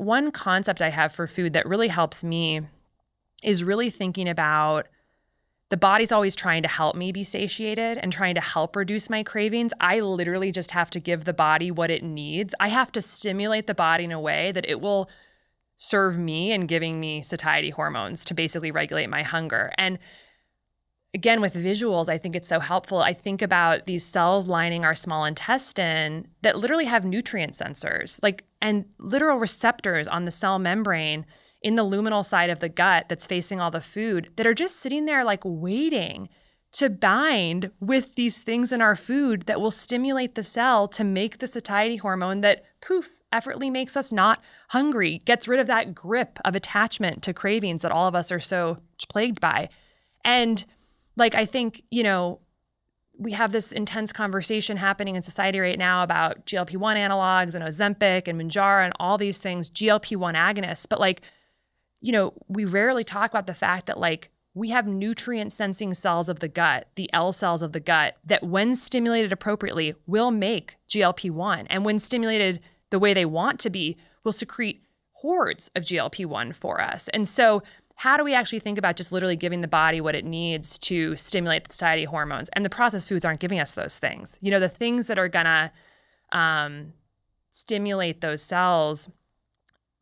one concept I have for food that really helps me is really thinking about the body's always trying to help me be satiated and trying to help reduce my cravings. I literally just have to give the body what it needs. I have to stimulate the body in a way that it will serve me in giving me satiety hormones to basically regulate my hunger. And again, with visuals, I think it's so helpful. I think about these cells lining our small intestine that literally have nutrient sensors, like, and literal receptors on the cell membrane in the luminal side of the gut that's facing all the food that are just sitting there like waiting to bind with these things in our food that will stimulate the cell to make the satiety hormone that poof, effortlessly makes us not hungry, gets rid of that grip of attachment to cravings that all of us are so plagued by. And like, I think, you know, we have this intense conversation happening in society right now about GLP-1 analogs and Ozempic and Mounjaro and all these things, GLP-1 agonists, but like, you know, we rarely talk about the fact that like we have nutrient sensing cells of the gut, the L cells of the gut, that when stimulated appropriately will make GLP-1. And when stimulated the way they want to be, will secrete hordes of GLP-1 for us. And so how do we actually think about just literally giving the body what it needs to stimulate the satiety hormones? And the processed foods aren't giving us those things. You know, the things that are gonna stimulate those cells.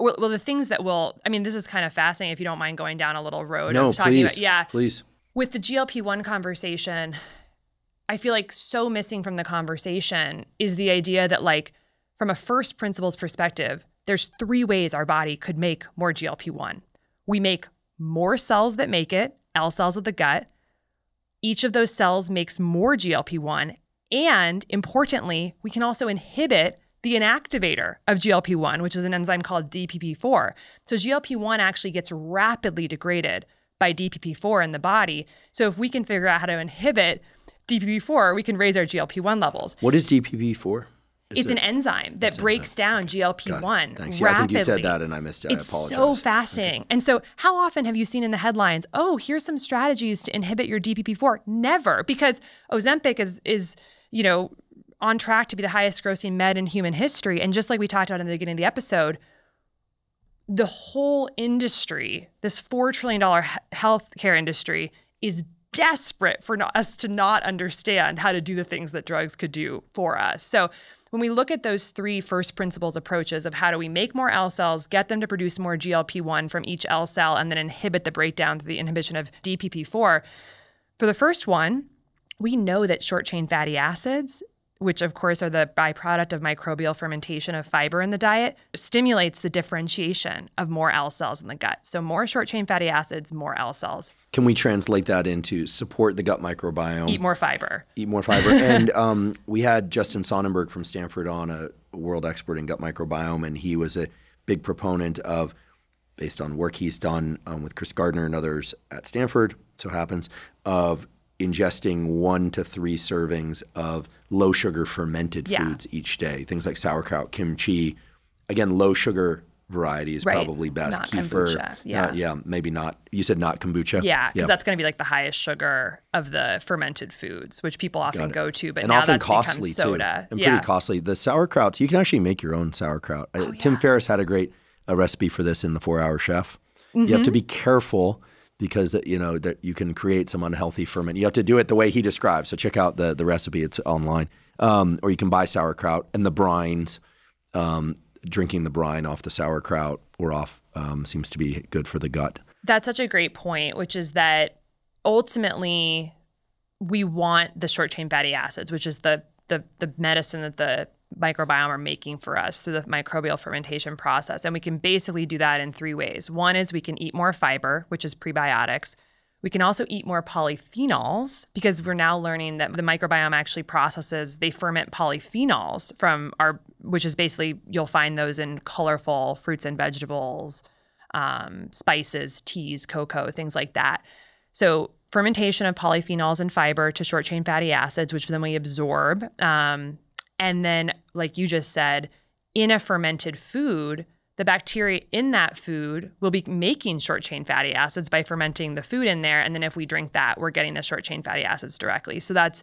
Well, the things that will, I mean, this is kind of fascinating if you don't mind going down a little road. No, please. With the GLP-1 conversation, I feel like so missing from the conversation is the idea that like from a first principles perspective, there's three ways our body could make more GLP-1. We make more cells that make it, L cells of the gut. Each of those cells makes more GLP-1. And importantly, we can also inhibit the inactivator of GLP-1, which is an enzyme called DPP-4. So GLP-1 actually gets rapidly degraded by DPP-4 in the body. So if we can figure out how to inhibit DPP-4, we can raise our GLP-1 levels. What is DPP-4? It's an enzyme that breaks down GLP-1 rapidly. Yeah, I think you said that and I missed it. I apologize. It's so fascinating. Okay. And so how often have you seen in the headlines, oh, here's some strategies to inhibit your DPP-4? Never, because Ozempic is you know, on track to be the highest grossing med in human history. And just like we talked about in the beginning of the episode, the whole industry, this $4 trillion healthcare industry, is desperate for us to not understand how to do the things that drugs could do for us. So when we look at those three first principles approaches of how do we make more L cells, get them to produce more GLP-1 from each L cell, and then inhibit the breakdown through the inhibition of DPP-4, for the first one, we know that short-chain fatty acids, which of course are the byproduct of microbial fermentation of fiber in the diet, stimulates the differentiation of more L cells in the gut. So more short-chain fatty acids, more L cells. Can we translate that into support the gut microbiome? Eat more fiber. Eat more fiber. And we had Justin Sonnenberg from Stanford on, a world expert in gut microbiome, and he was a big proponent of, based on work he's done with Chris Gardner and others at Stanford, so happens, of ingesting 1 to 3 servings of low sugar fermented foods each day. Things like sauerkraut, kimchi. Again, low sugar variety is probably best. Not kefir. Kombucha. Yeah. Maybe not. You said not kombucha. Yeah. Because that's going to be like the highest sugar of the fermented foods, which people often go to. But and now often that's costly become soda. Too. And pretty costly. The sauerkrauts, you can actually make your own sauerkraut. Oh, Tim Ferriss had a great recipe for this in the 4 Hour Chef. Mm-hmm. You have to be careful, because you know that you can create some unhealthy ferment. You have to do it the way he describes. So check out the recipe; it's online, or you can buy sauerkraut and the brines. Drinking the brine off the sauerkraut or off seems to be good for the gut. That's such a great point, which is that ultimately we want the short-chain fatty acids, which is the medicine that the microbiome are making for us through the microbial fermentation process. And we can basically do that in 3 ways. One is we can eat more fiber, which is prebiotics. We can also eat more polyphenols, because we're now learning that the microbiome actually processes, they ferment polyphenols from our, which is basically, you'll find those in colorful fruits and vegetables, spices, teas, cocoa, things like that. So fermentation of polyphenols and fiber to short-chain fatty acids, which then we absorb. And then, like you just said, in a fermented food, the bacteria in that food will be making short-chain fatty acids by fermenting the food in there. And then if we drink that, we're getting the short-chain fatty acids directly. So that's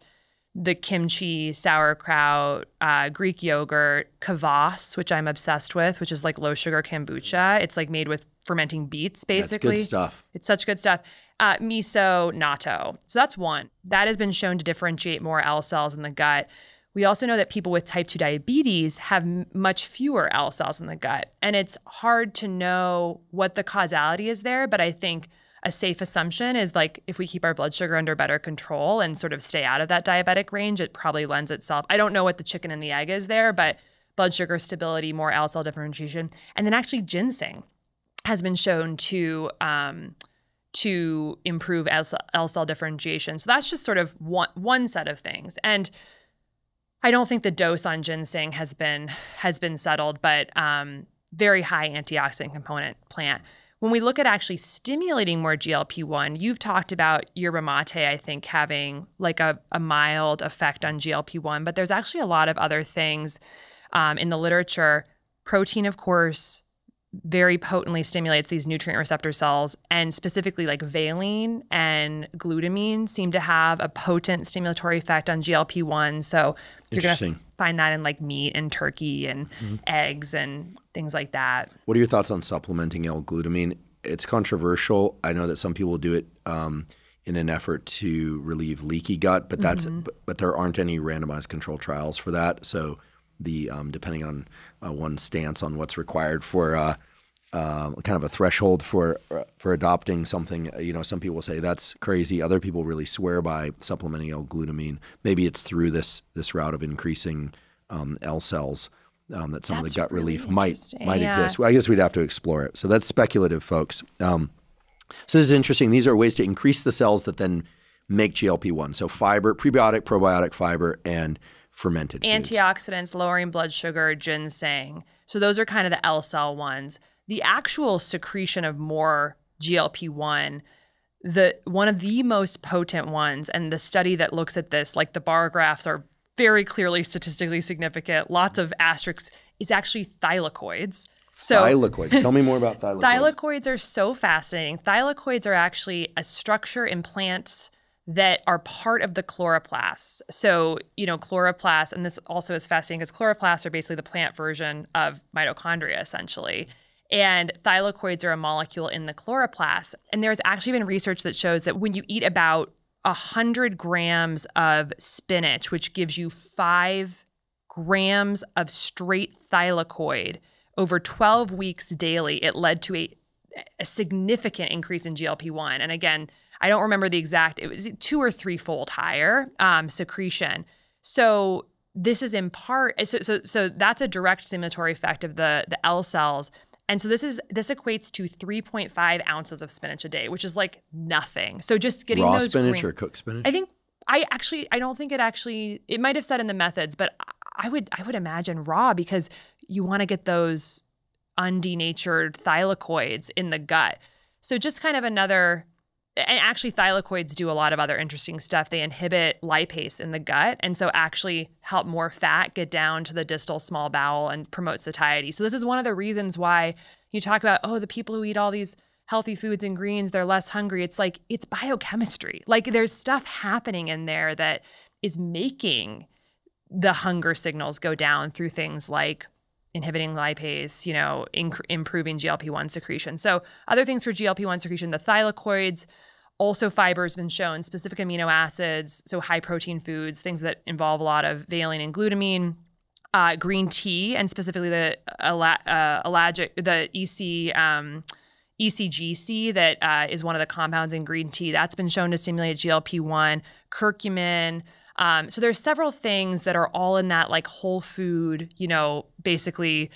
the kimchi, sauerkraut, Greek yogurt, kvass, which I'm obsessed with, which is like low sugar kombucha. It's like made with fermenting beets, basically. That's good stuff. It's such good stuff. Miso, natto. So that's one. That has been shown to differentiate more L cells in the gut. We also know that people with type 2 diabetes have much fewer L cells in the gut. And it's hard to know what the causality is there, but I think a safe assumption is like if we keep our blood sugar under better control and sort of stay out of that diabetic range, it probably lends itself. I don't know what the chicken and the egg is there, but blood sugar stability, more L cell differentiation. And then actually ginseng has been shown to improve L cell differentiation. So that's just sort of one set of things. And I don't think the dose on ginseng has been settled, but very high antioxidant component plant. When we look at actually stimulating more GLP-1, you've talked about yerba mate, I think, having like a mild effect on GLP-1, but there's actually a lot of other things in the literature. Protein, of course, very potently stimulates these nutrient receptor cells, and specifically like valine and glutamine seem to have a potent stimulatory effect on GLP-1. So you're going to find that in like meat and turkey and eggs and things like that. What are your thoughts on supplementing L-glutamine? It's controversial. I know that some people do it in an effort to relieve leaky gut, but that's but there aren't any randomized control trials for that. So the depending on one's stance on what's required for kind of a threshold for adopting something, you know, some people say that's crazy. Other people really swear by supplementing L-glutamine. Maybe it's through this route of increasing L cells that some of the gut relief might exist. Well, I guess we'd have to explore it. So that's speculative, folks. So this is interesting. These are ways to increase the cells that then make GLP-1. So fiber, prebiotic, probiotic fiber, and fermented antioxidants, foods. Lowering blood sugar, ginseng. So those are kind of the L cell ones. The actual secretion of more GLP-1, one of the most potent ones, and the study that looks at this, like the bar graphs are very clearly statistically significant, lots of asterisks, is actually thylakoids. So thylakoids. Tell me more about thylakoids. Thylakoids are so fascinating. Thylakoids are actually a structure in plants that are part of the chloroplasts. So, you know, chloroplasts, and this also is fascinating because chloroplasts are basically the plant version of mitochondria, essentially. And thylakoids are a molecule in the chloroplast. And there's actually been research that shows that when you eat about 100 grams of spinach, which gives you 5 grams of straight thylakoid over 12 weeks daily, it led to a significant increase in GLP-1. And again, I don't remember the exact, it was 2- or 3-fold higher secretion. So this is in part, so that's a direct stimulatory effect of the L cells. And so this equates to 3.5 ounces of spinach a day, which is like nothing. So just getting raw spinach or cooked spinach? I don't think it might have said in the methods, but I would imagine raw, because you want to get those undenatured thylakoids in the gut. So just kind of another. And actually, thylakoids do a lot of other interesting stuff. They inhibit lipase in the gut, and so actually help more fat get down to the distal small bowel and promote satiety. So this is one of the reasons why you talk about, oh, the people who eat all these healthy foods and greens, they're less hungry. It's like, it's biochemistry. Like, there's stuff happening in there that is making the hunger signals go down through things like inhibiting lipase, you know, improving GLP-1 secretion. So other things for GLP-1 secretion, the thylakoids, also fiber has been shown, specific amino acids, so high protein foods, things that involve a lot of valine and glutamine, green tea, and specifically the EGCG that is one of the compounds in green tea. That's been shown to stimulate GLP-1, curcumin. So there's several things that are all in that like whole food, you know, basically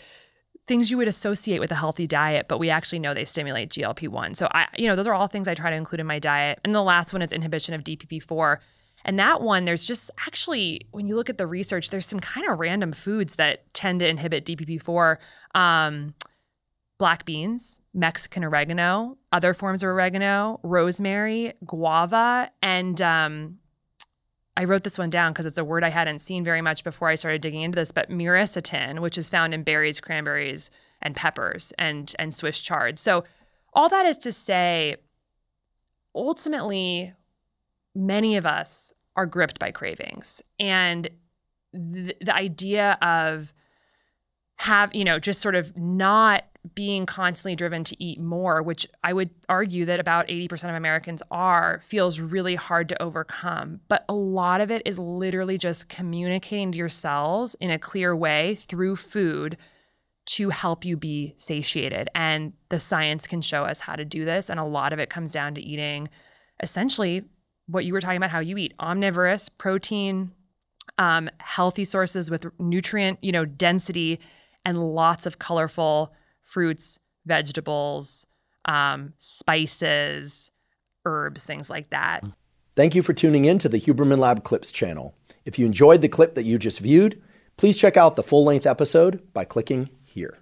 things you would associate with a healthy diet, but we actually know they stimulate GLP-1. So you know, those are all things I try to include in my diet. And the last one is inhibition of DPP-4. And that one, there's just actually, when you look at the research, there's some kind of random foods that tend to inhibit DPP-4. Black beans, Mexican oregano, other forms of oregano, rosemary, guava, and, I wrote this one down because it's a word I hadn't seen very much before I started digging into this, but myricetin, which is found in berries, cranberries, and peppers, and Swiss chard. So all that is to say, ultimately, many of us are gripped by cravings. And the idea of just sort of not being constantly driven to eat more, which I would argue that about 80% of Americans are, feels really hard to overcome. But a lot of it is literally just communicating to your cells in a clear way through food to help you be satiated. And the science can show us how to do this. And a lot of it comes down to eating essentially what you were talking about, how you eat: omnivorous, protein, healthy sources with nutrient, density, and lots of colorful fruits, vegetables, spices, herbs, things like that. Thank you for tuning in to the Huberman Lab Clips channel. If you enjoyed the clip that you just viewed, please check out the full-length episode by clicking here.